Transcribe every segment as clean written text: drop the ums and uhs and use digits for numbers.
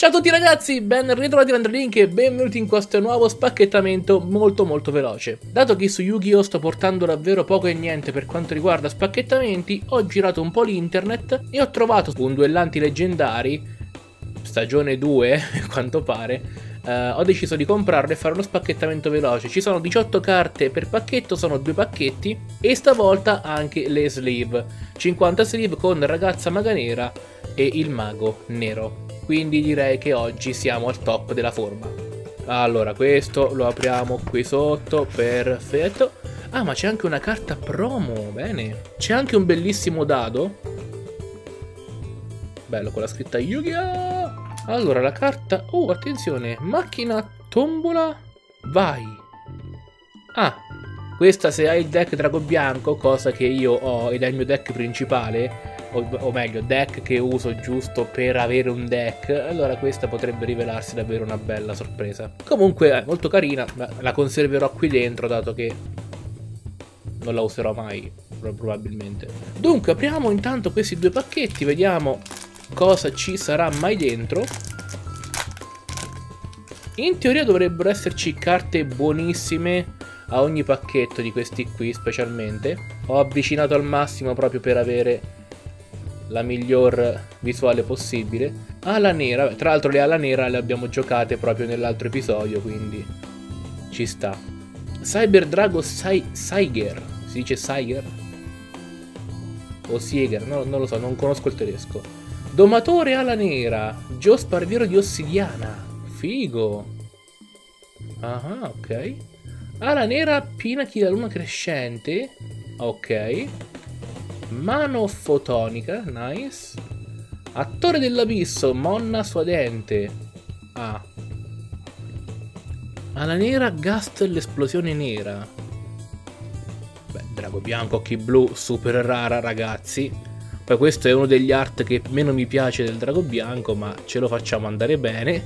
Ciao a tutti ragazzi, ben ritrovati AndreLink e benvenuti in questo nuovo spacchettamento molto veloce. Dato che su Yu-Gi-Oh sto portando davvero poco e niente per quanto riguarda spacchettamenti, ho girato un po' l'internet e ho trovato un duellanti leggendari, stagione 2 a quanto pare, ho deciso di comprarlo e fare uno spacchettamento veloce. Ci sono 18 carte per pacchetto, sono 2 pacchetti e stavolta anche le sleeve, 50 sleeve con ragazza maga nera e il mago nero. Quindi direi che oggi siamo al top della forma. Allora, questo lo apriamo qui sotto, perfetto. Ah, ma c'è anche una carta promo, bene. C'è anche un bellissimo dado. Bello, con la scritta Yu-Gi-Oh! Allora, la carta... Oh, attenzione, macchina tombola, vai. Ah, questa se hai il deck Drago Bianco, cosa che io ho ed è il mio deck principale... O meglio, deck che uso giusto per avere un deck. Allora questa potrebbe rivelarsi davvero una bella sorpresa. Comunque è molto carina, ma la conserverò qui dentro dato che non la userò mai probabilmente. Dunque apriamo intanto questi 2 pacchetti, vediamo cosa ci sarà mai dentro. In teoria dovrebbero esserci carte buonissime a ogni pacchetto di questi qui specialmente. Ho avvicinato al massimo proprio per avere la miglior visuale possibile. Ala nera, tra l'altro le ala nera le abbiamo giocate proprio nell'altro episodio, quindi ci sta. Cyber Drago Saiger, si dice Saiger? O Sieger, no, non lo so, non conosco il tedesco. Domatore ala nera, Giospar Vero di Ossidiana, figo. Ah, ok. Ala nera Pinaki da Luna Crescente, ok. Mano fotonica, nice. Attore dell'abisso, Monna suadente. Ah. Alla nera, Gust, l'esplosione nera. Beh, Drago bianco, occhi blu, super rara ragazzi. Poi questo è uno degli art che meno mi piace del Drago bianco, ma ce lo facciamo andare bene.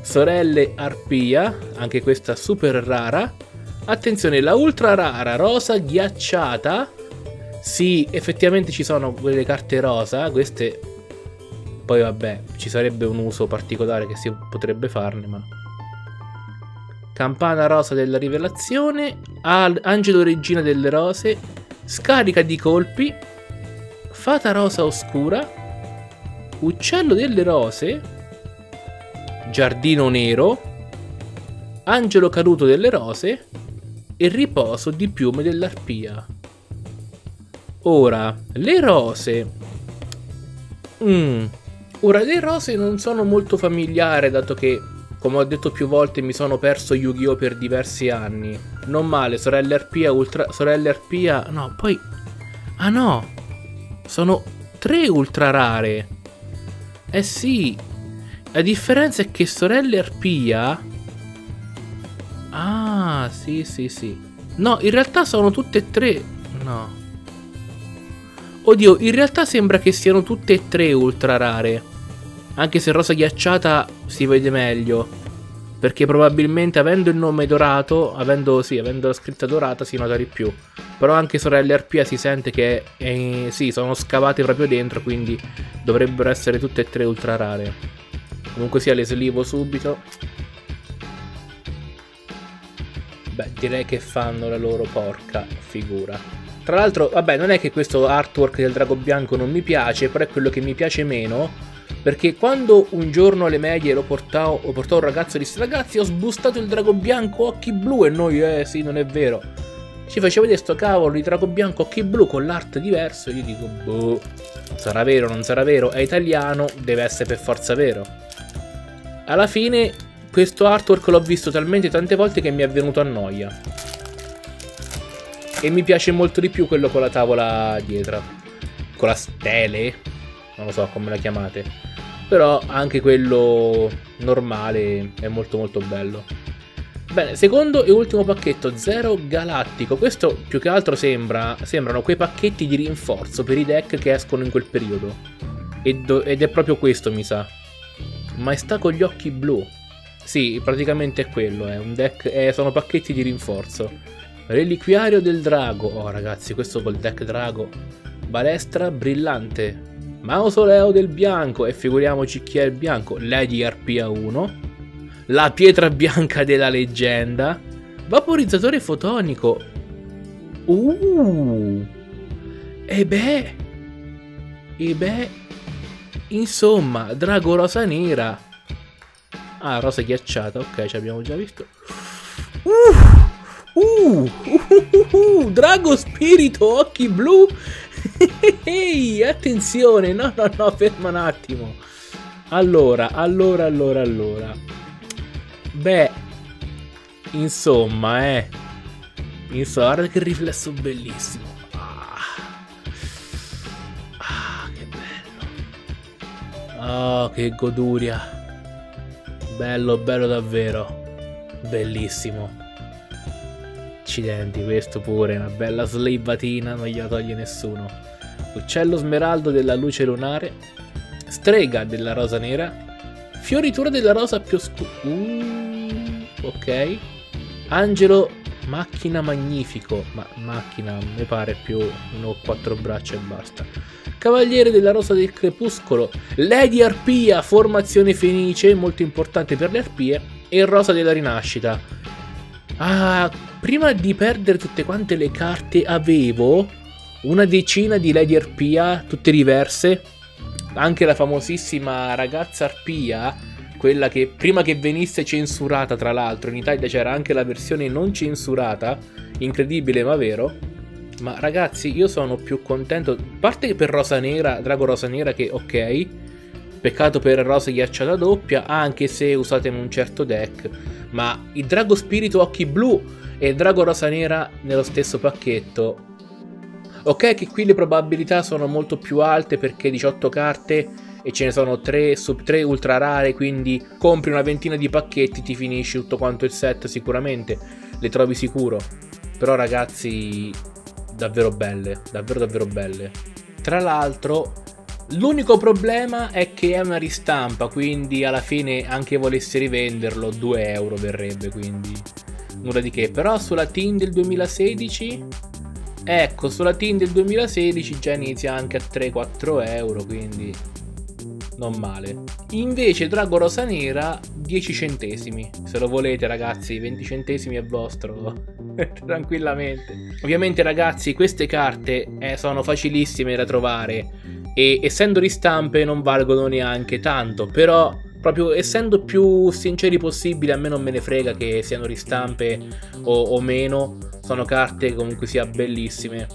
Sorelle Arpia, anche questa super rara. Attenzione, la ultra rara, rosa ghiacciata. Sì, effettivamente ci sono quelle carte rosa, queste poi vabbè, ci sarebbe un uso particolare che si potrebbe farne, ma... Campana rosa della rivelazione, Angelo regina delle rose, Scarica di colpi, Fata rosa oscura, Uccello delle rose, Giardino nero, Angelo caduto delle rose e Riposo di piume dell'arpia. Ora, le rose. Ora, le rose non sono molto familiare, dato che, come ho detto più volte, mi sono perso Yu-Gi-Oh! Per diversi anni. Non male, sorelle Arpia, ultra... Sorelle Arpia... No, poi... Ah no! Sono 3 ultra rare! Eh sì! La differenza è che sorelle Arpia... Ah, sì. No, in realtà sono tutte e 3... No... Oddio, in realtà sembra che siano tutte e 3 ultra rare. Anche se rosa ghiacciata si vede meglio. Perché probabilmente avendo il nome dorato, avendo la scritta dorata si nota di più. Però anche sorelle Arpia si sente che sì, sono scavate proprio dentro, quindi dovrebbero essere tutte e 3 ultra rare. Comunque sia, le slivo subito. Beh, direi che fanno la loro porca figura. Tra l'altro, vabbè, non è che questo artwork del Drago Bianco non mi piace, però è quello che mi piace meno, perché quando un giorno alle medie lo portavo, un ragazzo e disse ragazzi ho sbustato il Drago Bianco occhi blu e noi sì, non è vero. Ci faceva vedere sto cavolo di Drago Bianco occhi blu con l'art diverso e io dico boh, sarà vero, non sarà vero, è italiano, deve essere per forza vero. Alla fine questo artwork l'ho visto talmente tante volte che mi è venuto a noia. E mi piace molto di più quello con la tavola dietro. Con la stele? Non lo so come la chiamate. Però anche quello normale è molto bello. Bene, secondo e ultimo pacchetto, Zero Galattico. Questo più che altro sembrano quei pacchetti di rinforzo per i deck che escono in quel periodo. Ed è proprio questo, mi sa. Maestà con gli occhi blu. Sì, praticamente è quello. Un deck, sono pacchetti di rinforzo. Reliquiario del Drago, oh ragazzi questo col deck Drago Balestra brillante, Mausoleo del bianco, e figuriamoci chi è il bianco, Lady Arpia 1, la pietra bianca della leggenda, vaporizzatore fotonico, e beh, insomma, Drago rosa nera, rosa ghiacciata, ok, ci abbiamo già visto, Drago spirito, occhi blu. Ehi, attenzione, no, ferma un attimo. Allora. Beh, insomma, guarda che riflesso bellissimo. Che bello. Che goduria. Bello davvero. Bellissimo. Accidenti, questo pure, una bella slibatina, non gliela toglie nessuno. Uccello smeraldo della luce lunare, strega della rosa nera, fioritura della rosa più oscura, ok, angelo macchina magnifico, ma macchina mi pare più uno quattro braccia e basta, cavaliere della rosa del crepuscolo, Lady Arpia, formazione fenice, molto importante per le arpie, e rosa della rinascita. Prima di perdere tutte quante le carte avevo una decina di Lady Arpia, tutte diverse, anche la famosissima ragazza Arpia, quella che prima che venisse censurata, tra l'altro in Italia c'era anche la versione non censurata, incredibile ma vero. Ma ragazzi, io sono più contento, a parte che per rosa nera, Drago rosa nera, che ok, peccato per rosa ghiacciata doppia, anche se usate in un certo deck, ma il Drago spirito occhi blu e il Drago rosa nera nello stesso pacchetto. Ok, che qui le probabilità sono molto più alte perché 18 carte e ce ne sono 3 sub 3 ultra rare, quindi compri una ventina di pacchetti, ti finisci tutto quanto il set sicuramente, le trovi sicuro. Però ragazzi, davvero belle, davvero belle. Tra l'altro l'unico problema è che è una ristampa, quindi alla fine anche volessi rivenderlo 2 euro verrebbe, quindi nulla di che. Però sulla team del 2016, ecco, sulla team del 2016 già inizia anche a 3-4 euro, quindi non male. Invece Drago rosa nera 10 centesimi, se lo volete ragazzi, 20 centesimi è vostro tranquillamente. Ovviamente ragazzi, queste carte sono facilissime da trovare e essendo ristampe non valgono neanche tanto, però proprio essendo più sinceri possibile, a me non me ne frega che siano ristampe o meno, sono carte comunque sia bellissime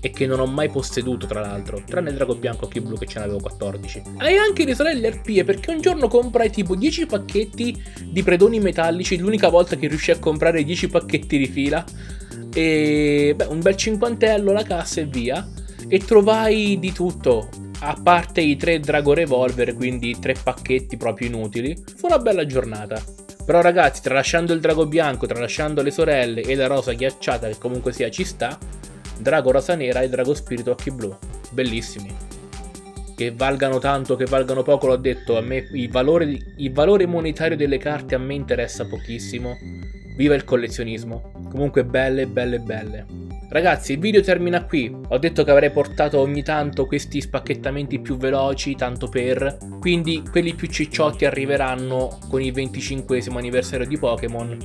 e che non ho mai posseduto tra l'altro, tranne il Drago bianco occhi blu che ce n'avevo 14. E anche le sorelle Arpie, perché un giorno comprai tipo 10 pacchetti di predoni metallici, l'unica volta che riuscii a comprare 10 pacchetti di fila, e beh, un bel cinquantello la cassa e via, e trovai di tutto. A parte i 3 Drago Revolver, quindi 3 pacchetti proprio inutili, fu una bella giornata. Però ragazzi, tralasciando il Drago bianco, tralasciando le sorelle e la rosa ghiacciata che comunque sia ci sta, Drago rosa nera e Drago spirito occhi blu, bellissimi. Che valgano tanto, che valgano poco, l'ho detto, a me il valore monetario delle carte a me interessa pochissimo. Viva il collezionismo. Comunque belle. Ragazzi, il video termina qui, ho detto che avrei portato ogni tanto questi spacchettamenti più veloci, tanto per, quindi quelli più cicciotti arriveranno con il 25° anniversario di Pokémon,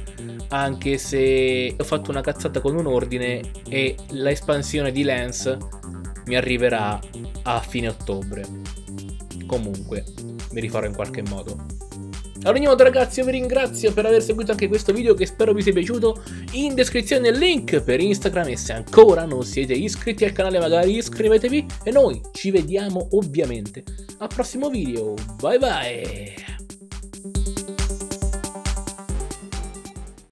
anche se ho fatto una cazzata con un ordine e l'espansione di Lance mi arriverà a fine ottobre, comunque mi rifarò in qualche modo. Allora, ogni modo ragazzi, io vi ringrazio per aver seguito anche questo video che spero vi sia piaciuto. In descrizione il link per Instagram e se ancora non siete iscritti al canale magari iscrivetevi, e noi ci vediamo ovviamente al prossimo video. Bye bye!